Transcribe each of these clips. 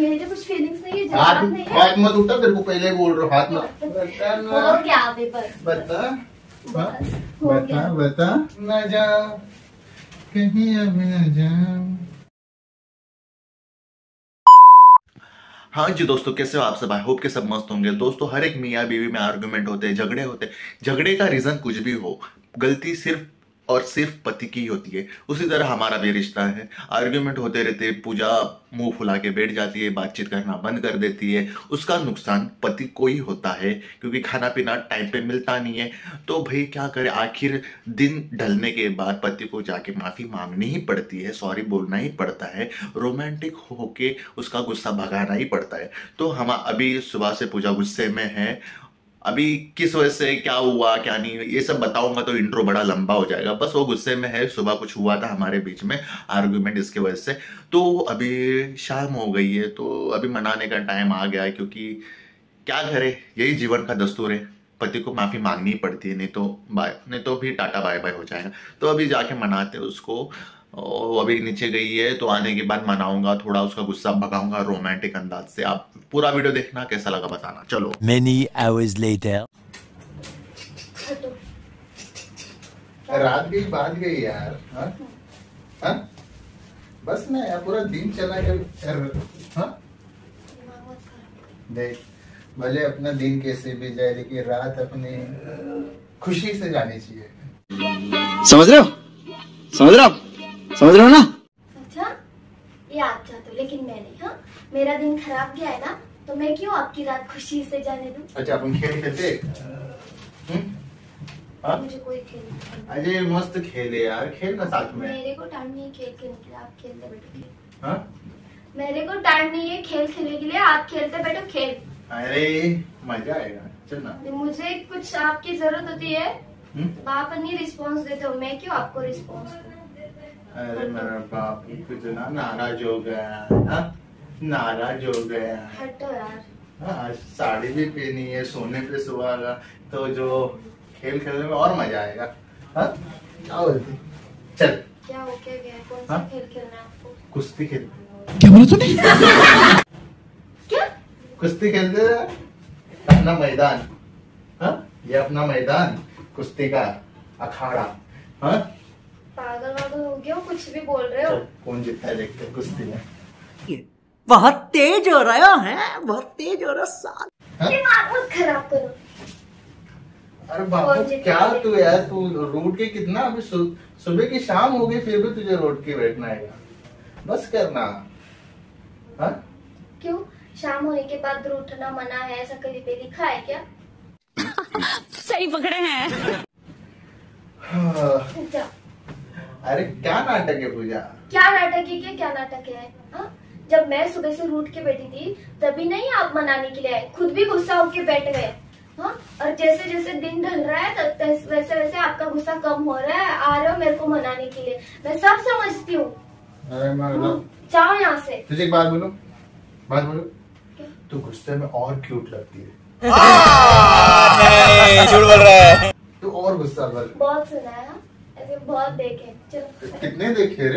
ये जो कुछ फीलिंग्स नहीं है, हाथ नहीं है। हाथ मत उठा, तेरे को पहले बोल रहा हूँ, हाथ मत। बता क्या पेपर, बता बता बता ना जा कहीं, अभी ना जा। हाँ जी दोस्तों, कैसे हो आप सब? आई होप के सब मस्त होंगे। दोस्तों, हर एक मियाँ बीवी में आर्गूमेंट होते हैं, झगड़े होते हैं। झगड़े का रीज़न कुछ भी हो, गलती सिर्फ और सिर्फ पति की होती है। उसी तरह हमारा भी रिश्ता है, आर्गूमेंट होते रहते हैं। पूजा मुंह फुला के बैठ जाती है, बातचीत करना बंद कर देती है। उसका नुकसान पति को ही होता है, क्योंकि खाना पीना टाइम पे मिलता नहीं है। तो भाई क्या करें, आखिर दिन ढलने के बाद पति को जाके माफ़ी मांगनी ही पड़ती है, सॉरी बोलना ही पड़ता है, रोमांटिक होके उसका गुस्सा भगाना ही पड़ता है। तो हम अभी सुबह से पूजा गुस्से में है। अभी किस वजह से क्या हुआ क्या नहीं, ये सब बताऊंगा तो इंट्रो बड़ा लंबा हो जाएगा। बस वो गुस्से में है, सुबह कुछ हुआ था हमारे बीच में आर्गुमेंट, इसके वजह से। तो अभी शाम हो गई है, तो अभी मनाने का टाइम आ गया है, क्योंकि क्या करे, यही जीवन का दस्तूर है। पति को माफ़ी मांगनी पड़ती है, नहीं तो बाय, नहीं तो भी टाटा बाय बाय हो जाएगा। तो अभी जाके मनाते उसको। वो अभी नीचे गई है, तो आने के बाद मनाऊंगा, थोड़ा उसका गुस्सा भगाऊंगा रोमांटिक अंदाज से। आप पूरा वीडियो देखना, कैसा लगा बताना। चलो मेनी आवर्स लेटर। रात गई बात गई यार, हा? हा? बस ना यार, पूरा दिन चला गया। देख भले अपना दिन कैसे भी जाए, लेकिन रात अपनी खुशी से जानी चाहिए। समझ रहे हो, समझ रहे हो, समझ रहे हो ना? अच्छा ये आप चाहते हो, लेकिन मैं नहीं। हाँ, मेरा दिन खराब गया है ना, तो मैं क्यों आपकी रात खुशी से जाने दूं? अच्छा अपन खेल खेलते हैं। मुझे कोई खेल, अरे मस्त खेले यार, खेलना साथ में। मेरे को टाइम नहीं खेल खेलने के लिए, आप खेलते बैठो। हाँ, मेरे को टाइम नहीं है खेल खेलने के लिए, आप खेलते बैठो खेल। अरे मजा आएगा, चलना। मुझे कुछ आपकी जरूरत होती है, आप नहीं रिस्पॉन्स देते हो, मैं क्यों आपको रिस्पॉन्स दूं? अरे मेरा बाप कितना नाराज हो गया, हाँ? नाराज हो गया। हटो यार। हाँ, साड़ी भी पहनी है, सोने पे सुहागा, तो जो खेल खेलने में और मजा आएगा। हाँ? क्या बोलती? चल। क्या हो क्या गया? कौन सा खेल खेलना है आपको? कुश्ती खेल। क्या बोला तूने? क्या? कुश्ती खेलते अपना मैदान। हाँ, ये अपना मैदान कुश्ती का अखाड़ा। हाँ, पागल वागल हो गया, कुछ भी बोल रहे हो। कौन जीतता है देखते हैं कुश्ती में। बहुत तेज हो रहा है, बहुत तेज हो रहा साल। दिमाग खराब करो। अरे बाबू क्या तू यार, तू रोड के कितना, अभी सुबह की शाम हो गई, फिर भी तुझे रोड के बैठना है, बस करना। हाँ क्यों, शाम होने के बाद रूठना मना है, ऐसा कहीं पे लिखा है क्या? सही पकड़े हैं। अरे क्या नाटक है पूजा, क्या नाटक है, क्या क्या नाटक है? हा? जब मैं सुबह से रूठ के बैठी थी, तभी नहीं आप मनाने के लिए आए, खुद भी गुस्सा होके बैठ गए। और जैसे जैसे दिन ढल रहा है, तो वैसे वैसे आपका गुस्सा कम हो रहा है, आ रहे हो मेरे को मनाने के लिए। मैं सब समझती हूँ, जाओ यहाँ से। तुझे एक बात बोलो क्या? तो गुस्से में और क्यूट लगती है, तू और गुस्सा कर। बहुत सुना है, बहुत देखे। चलो कितने देखे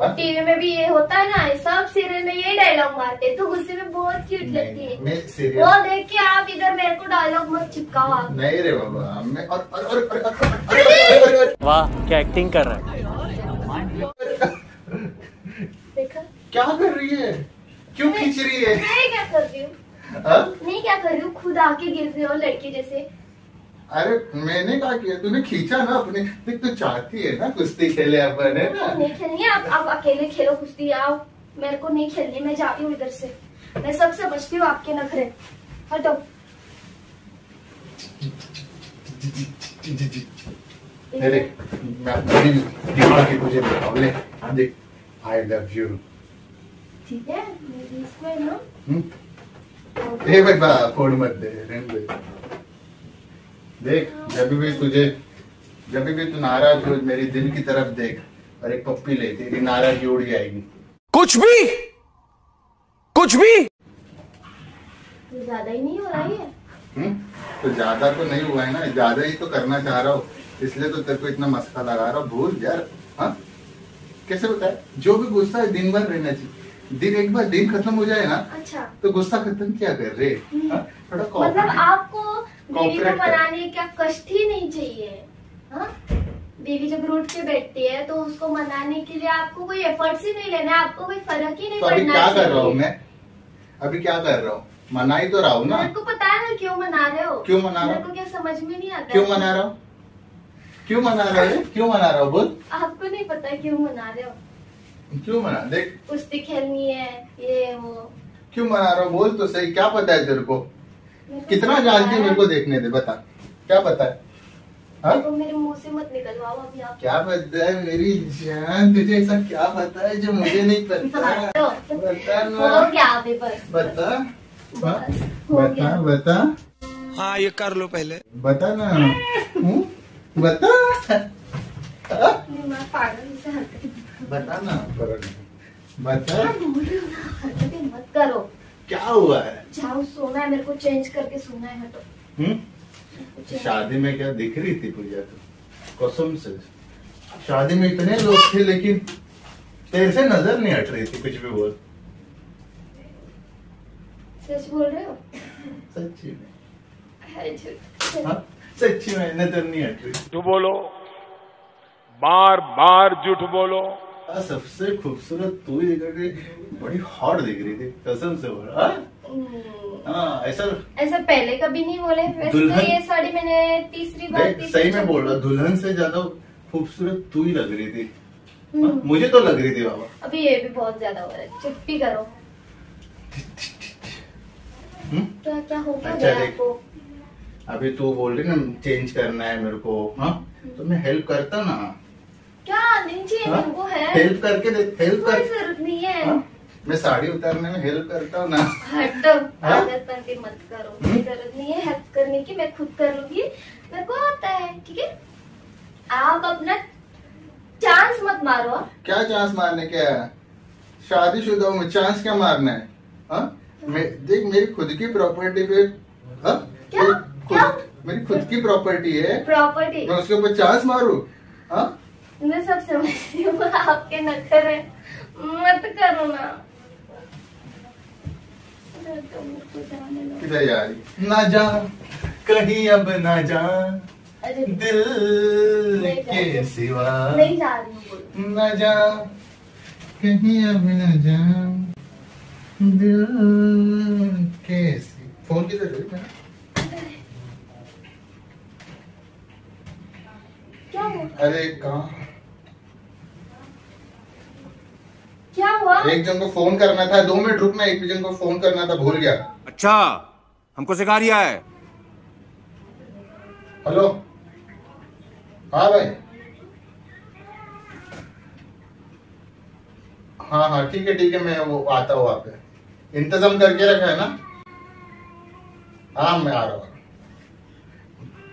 टीवी में भी ये होता है ना, सब सीरियल में यही डायलॉग मारते, तो गुस्से में बहुत क्यूट लगती है। वो देख के आप इधर मेरे को डायलॉग मत चिपकाओ आप। नहीं रे बाबा, मैं और वाह क्या एक्टिंग कर रहा है, देखा क्या कर रही है, क्यों खींच रही है? मैं क्या कर रही हूँ, मैं क्या कर रही हूँ, खुद आके गिर रही हो लड़की जैसे। अरे मैंने कहा कि तूने खींचा ना अपने, तू चाहती है ना कुश्ती खेले अपन, है ना? नहीं खेलनी, आप अकेले खेलो कुश्ती, आओ मेरे को नहीं खेलनी, मैं जाती हूँ इधर से। मैं सब समझती हूँ आपके नखरे, हटो। अरे मैं देख, आई लव यू, ठीक है? फोन मत दे, रहने दे। देख जब भी तू नाराज हो, मेरे दिल की तरफ देख, और एक पप्पी ले, तेरी नाराजगी उड़ जाएगी। कुछ भी ज्यादा ही नहीं हो रहा है। तो ज्यादा तो नहीं हुआ है ना, ज्यादा ही तो करना चाह रहा हो, इसलिए तो तेरे को इतना मस्का लगा रहा हूँ। भूल यार। हाँ कैसे बताए, जो भी गुस्सा है दिन भर रहना चाहिए, दिन एक बार दिन खत्म हो जाए ना अच्छा। तो गुस्सा खत्म क्या कर रहे थोड़ा मतलब आपको बीवी बनाने का कष्ट ही नहीं चाहिए। बीवी जब रोड पे बैठती है तो उसको मनाने के लिए आपको कोई एफर्ट्स ही नहीं लेना, आपको कोई फर्क ही नहीं पड़ना। अभी क्या कर रहा हूँ मैं, अभी क्या कर रहा हूँ, मना ही तो रहा हूँ ना। आपको पता है ना क्यों मना रहे हो, क्यों मना रहे हो, क्या समझ में नहीं आता क्यों मना रहा हूँ, क्यों मना रहा है, क्यों मना रहा हो बोल। आपको नहीं पता क्यों मना रहे हो, क्यों मना, देख कुश्ती खेलनी है ये वो, क्यों मना रहा हो बोल तो सही, क्या पता है तेरे को, कितना जानती है मेरे को, देखने दे बता क्या पता है। तो मेरे मुंह से मत निकलवाओ अभी आप। क्या पता है मेरी जान तुझे, ऐसा क्या पता है जो मुझे नहीं पता। बता हो गया अभी बस, बता बता बता, हाँ ये कर लो पहले बता ना, बता बता ना, बता मत करो। क्या हुआ है, जाओ सोना है, मेरे को चेंज करके सोना है। तो शादी में क्या दिख रही थी पूजा, तो कसम से शादी में इतने लोग थे लेकिन तेरे से नजर नहीं हट रही थी। कुछ भी बोल, सच बोल रहे हो, सच्ची में, सच्ची में नजर नहीं हट रही। झूठ बोलो, बार बार झूठ बोलो। सबसे खूबसूरत तू ही बड़ी हॉट दिख रही थी कसम से बोल। ऐसा ऐसा पहले कभी नहीं बोले। वैसे ये साड़ी मैंने तीसरी बार, सही में बोल रहा, दुल्हन से ज्यादा खूबसूरत तू ही लग रही थी। मुझे तो लग रही थी बाबा। अभी ये भी बहुत ज्यादा हो रहा है, चुप्पी करो। क्या क्या हो गया आपको? अभी तू बोल रही ना चेंज करना है मेरे को, हाँ तो मैं हेल्प करता ना। क्या नहीं चाहिए मेरे को, है हेल्प करके दे, हेल्प कर, जरूरत नहीं है। मैं साड़ी उतारने में हेल्प करता हूँ ना। हट, आदत बनती मत करो, जरूरत नहीं है हेल्प करने की, मैं खुद कर लूंगी, मेरे को आता है ठीक है। आप अपना चांस मत मारो। क्या चांस मारने, क्या शादीशुदा हूँ मैं, चांस क्या मारना है। देख मेरी खुद की प्रॉपर्टी पे, क्या क्या मेरी खुद की प्रॉपर्टी है, प्रॉपर्टी मैं उसके ऊपर चांस मारू। मैं सब समझती हूँ, आपके नखर है, मत करो ना। किधर जा रही, ना जा कहीं अब ना जा, दिल के सिवा नहीं जा रही, ना जा कहीं अब ना जा, दिल के सिवा। फोन किधर है, क्या हुआ? अरे कहाँ, क्या हुआ? एक जन को फोन करना था, 2 मिनट रुकना, एक जन को फोन करना था, भूल गया। अच्छा हमको सिखा रिया है। हेलो, हाँ भाई, हाँ हाँ ठीक है ठीक है, मैं वो आता हूँ, आप इंतजाम करके रखा है ना। हाँ मैं आ रहा हूँ,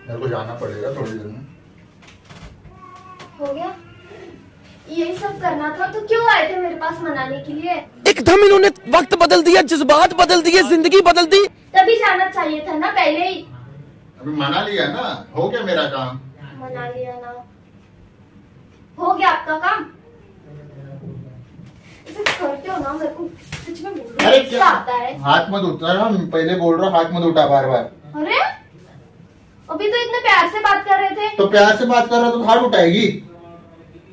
मेरे को जाना पड़ेगा थोड़ी देर में। हो गया, यही सब करना था तो क्यों आए थे मेरे पास मनाने के लिए? एकदम इन्होंने वक्त बदल दिया, जज्बात बदल दिए, जिंदगी बदल दी। तभी जाना चाहिए था ना पहले ही। अभी मना लिया ना, हो गया मेरा काम। मना लिया ना, हो गया आपका काम। इसे करते हो ना, मेरे को सच में गुस्सा आता है। हाथ मत उठा रहा, पहले बोल रहा हाथ मत उठा बार बार। अरे अभी तो इतने प्यार से बात कर रहे थे। तो प्यार से बात कर रहा तो हाथ उठाएगी,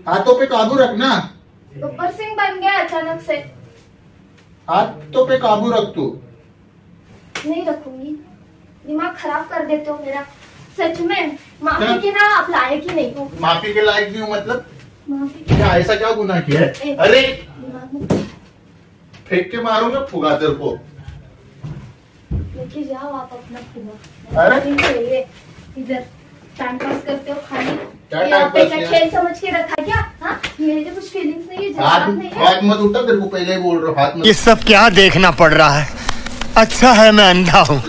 हाथों पे काबू रखना। गब्बर सिंह बन गया अचानक से। हाथों पे काबू रख तू। नहीं रखूंगी, दिमाग खराब कर देते हो मेरा सच में। माफी के ना आप लायक ही नहीं हो। माफी के लायक नहीं हो मतलब, माफी क्या, ऐसा क्या गुनाह किया है? अरे फेंक के मारूंगा फुगा तेरे को, लेके जाओ आप अपना फुगा। अरे इधर टाइम पास करते हो खाली, खेल समझ के रखा क्या? हाँ मेरे कुछ फीलिंग्स नहीं है, जवाब नहीं है। हाथ मत उठा, तेरे को पहले ही बोल रहा हूँ। ये सब क्या देखना पड़ रहा है, अच्छा है मैं अंधा हूँ।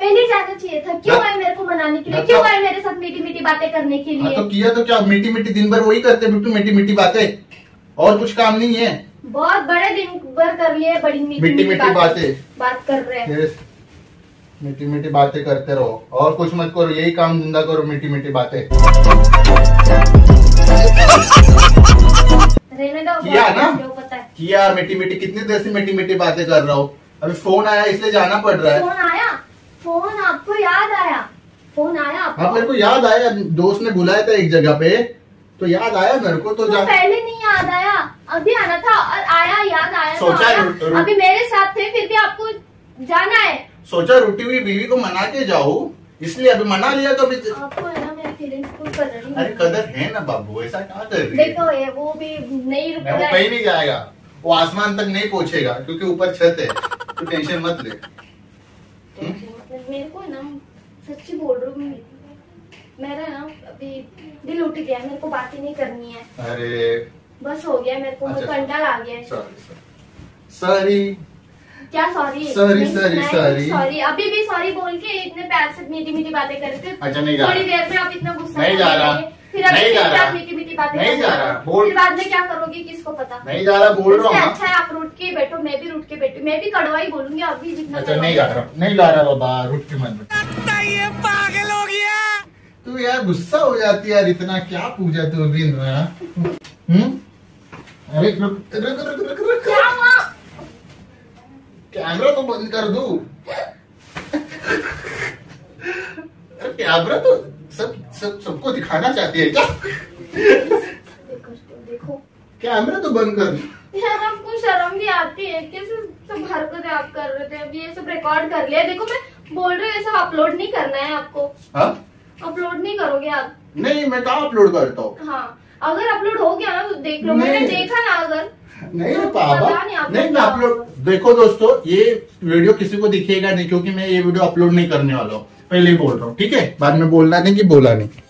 पहले जाना चाहिए था, क्यों आए मेरे को मनाने के लिए, क्यों आए मेरे साथ मीठी मीठी बातें करने के लिए? तो किया तो क्या, मीठी मीठी दिन भर वही करते बिल्कुल, मीठी मीठी बातें, और कुछ काम नहीं है। बहुत बड़े दिन भर कर लिए, बड़ी मीठी मीठी बातें बात कर रहे हैं, मीठी मीठी बातें करते रहो और कुछ मत करो, यही काम धंधा करो, मीठी मीठी बातें। रहने दो, किया ना, किया मिट्टी मिट्टी। कितनी देर से मिट्टी मिट्टी बातें कर रहा हो। अभी फोन आया इसलिए जाना पड़ रहा है। फोन आया, फोन आपको याद आया, फोन आया आपको। हाँ मेरे को याद आया, दोस्त ने बुलाया था एक जगह पे तो याद आया मेरे को। तो पहले नहीं याद आया, अभी आना था और आया, याद आया। सोचा अभी मेरे साथ थे फिर भी आपको जाना है। सोचा रूठी हुई बीवी को मना के जाओ इसलिए अभी मना लिया। तो आपको है ना मेरे फीलिंग्स को कदर नहीं। अरे कदर है ना बाबू, ऐसा क्या कर रही है। देखो ये वो भी नहीं रुकेगा, वो कहीं नहीं जाएगा, वो आसमान तक नहीं पहुँचेगा क्योंकि ऊपर छत है। तो टेंशन मत ले। मेरे को ना सच्ची बोल रही हूँ, मेरा ना अभी दिल उठ गया, मेरे को बात ही नहीं करनी है। अरे बस हो गया मेरे को, कंटाल आ गया है। सॉरी क्या sorry sorry sorry sorry sorry अभी भी सॉरी बोल के इतने प्यार से मीठी मीठी बातें करते। अच्छा नहीं जा रहा, थोड़ी देर में आप इतना गुस्सा नहीं जा रहा, फिर आप मीठी मीठी बातें नहीं जा रहा, फिर बाद में क्या करोगे किसको पता। नहीं जा रहा बोल रहा हूँ। अच्छा है आप रूठ के बैठो, मैं भी रूठ के बैठू, मैं भी कड़वा ही बोलूंगी अभी जितना। नहीं जा रहा, नहीं जा रहा बाबा, रूठ के मन पागल हो गया तू यार, गुस्सा हो जाती है यार। इतना क्या पूजा तू दिन में। अरे कैमरा तो बंद कर दो। कैमरा तो सबको दिखाना चाहती है क्या। देखो कैमरा तो बंद कर दो यार, आपको शर्म भी आती है। कैसे सब हरकतें आप कर रहे थे, अभी ये सब रिकॉर्ड कर लिया। देखो मैं बोल रही हूँ ये सब अपलोड नहीं करना है आपको। अपलोड नहीं करोगे आप? नहीं मैं कहाँ अपलोड करता हूँ। हाँ अगर अपलोड हो गया ना तो देख लो, मैंने देखा ना। अगर नहीं तो पापा नहीं अपलोड। देखो दोस्तों ये वीडियो किसी को दिखेगा नहीं क्योंकि मैं ये वीडियो अपलोड नहीं करने वाला हूँ, पहले ही बोल रहा हूँ ठीक है। बाद में बोलना नहीं कि बोला नहीं।